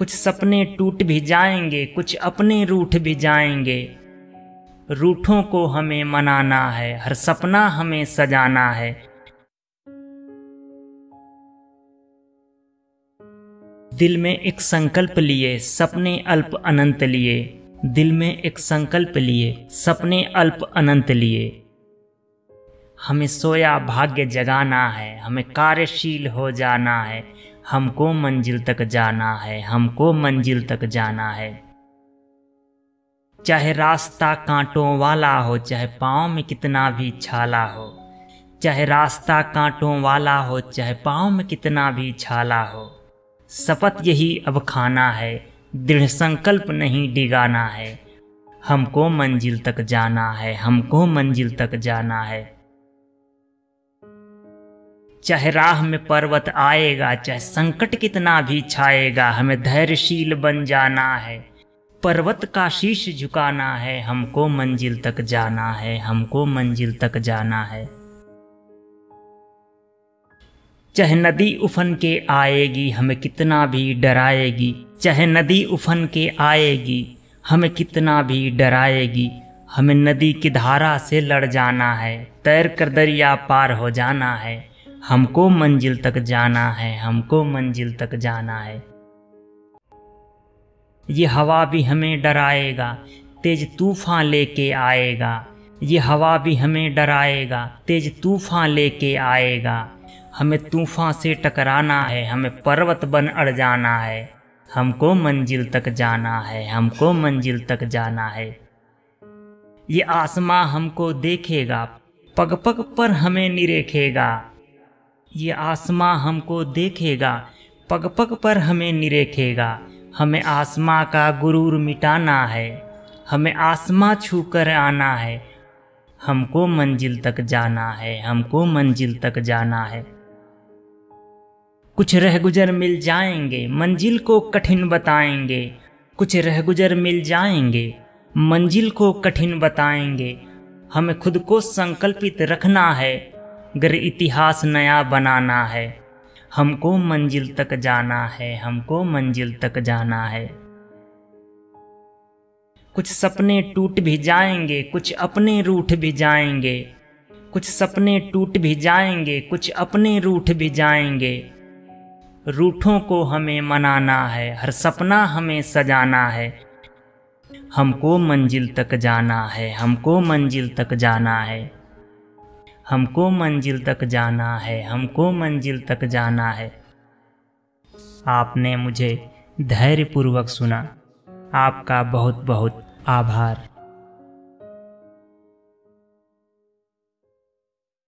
कुछ सपने टूट भी जाएंगे, कुछ अपने रूठ भी जाएंगे। रूठों को हमें मनाना है, हर सपना हमें सजाना है। दिल में एक संकल्प लिए, सपने अल्प अनंत लिए। दिल में एक संकल्प लिए, सपने अल्प अनंत लिए। हमें सोया भाग्य जगाना है, हमें कार्यशील हो जाना है। हमको मंजिल तक जाना है, हमको मंजिल तक जाना है। चाहे रास्ता कांटों वाला हो, चाहे पाँव में कितना भी छाला हो। चाहे रास्ता कांटों वाला हो, चाहे पाँव में कितना भी छाला हो। शपथ यही अब खाना है, दृढ़ संकल्प नहीं डिगाना है। हमको मंजिल तक जाना है, हमको मंजिल तक जाना है। चाहे राह में पर्वत आएगा, चाहे संकट कितना भी छाएगा। हमें धैर्यशील बन जाना है, पर्वत का शीश झुकाना है। हमको मंजिल तक जाना है, हमको मंजिल तक जाना है। चाहे नदी उफन के आएगी, हमें कितना भी डराएगी। चाहे नदी उफन के आएगी, हमें कितना भी डराएगी। हमें नदी की धारा से लड़ जाना है, तैर कर दरिया पार हो जाना है। हमको मंजिल तक जाना है, हमको मंजिल तक जाना है। ये हवा भी हमें डराएगा, तेज तूफान लेके आएगा। ये हवा भी हमें डराएगा, तेज तूफान लेके आएगा। हमें तूफान से टकराना है, हमें पर्वत बन अड़ जाना है। हमको मंजिल तक जाना है, हमको मंजिल तक जाना है। ये आसमां हमको देखेगा, पग पग पर हमें निरेखेगा। ये आसमां हमको देखेगा, पग पग पर हमें निरेखेगा। हमें आसमां का गुरूर मिटाना है, हमें आसमां छू कर आना है। हमको मंजिल तक जाना है, हमको मंजिल तक जाना है। कुछ रह गुजर मिल जाएंगे, मंजिल को कठिन बताएंगे। कुछ रह गुजर मिल जाएंगे, मंजिल को कठिन बताएंगे। हमें खुद को संकल्पित रखना है, गर इतिहास नया बनाना है। हमको मंजिल तक जाना है, हमको मंजिल तक जाना है। कुछ सपने टूट भी जाएंगे, कुछ अपने रूठ भी जाएंगे। कुछ सपने टूट भी जाएंगे, कुछ अपने रूठ भी जाएंगे। रूठों को हमें मनाना है, हर सपना हमें सजाना है। हमको मंजिल तक जाना है, हमको मंजिल तक जाना है। हमको मंजिल तक जाना है, हमको मंजिल तक जाना है। आपने मुझे धैर्यपूर्वक सुना, आपका बहुत बहुत आभार।